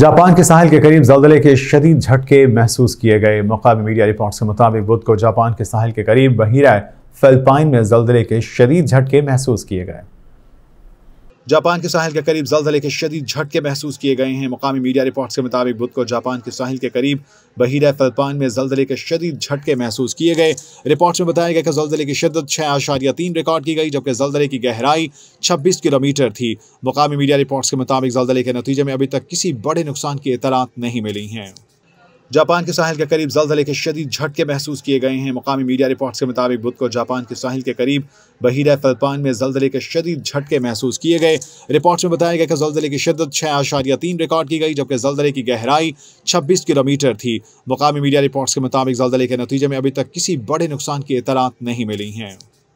Japan के साहिल के करीब जल्जले के शदीद झटके महसूस किए गए। मुकामी मीडिया रिपोर्ट्स के मुताबिक बुध को जापान के साहिल के करीब बहिरा फिलिपाइन में जल्जले के शदीद झटके महसूस किए गए। जापान के साहिल के करीब जल्जले के शदीद झटके महसूस किए गए हैं। मुकामी मीडिया रिपोर्ट्स के मुताबिक बुध को जापान के साहिल के करीब बहिरा फिलिपाइन में जल्जले के शदीद झटके महसूस किए गए। रिपोर्ट्स में बताया गया कि जल्जले की शिद्दत 6.3 रिकॉर्ड की गई, जबकि जल्जले की गहराई 26 किलोमीटर थी। मुकामी मीडिया रिपोर्ट्स के मुताबिक जल्जले के नतीजे में अभी तक किसी बड़े नुकसान की इतलात नहीं मिली हैं। जापान के साहिल के करीब जल्जले के शदीद झटके महसूस किए गए हैं। मुकामी मीडिया रिपोर्ट्स के मुताबिक बुध को जापान के साहिल के करीब बहिरा फिलिपाइन में जल्जले के शदीद झटके महसूस किए गए। रिपोर्ट्स में बताया गया कि जल्जले की शिद्दत 6.3 रिकॉर्ड की गई, जबकि जल्जले की गहराई 26 किलोमीटर थी। मुकामी मीडिया रिपोर्ट्स के मुताबिक जल्जले के नतीजे में अभी तक किसी बड़े नुकसान की इतलात नहीं मिली हैं।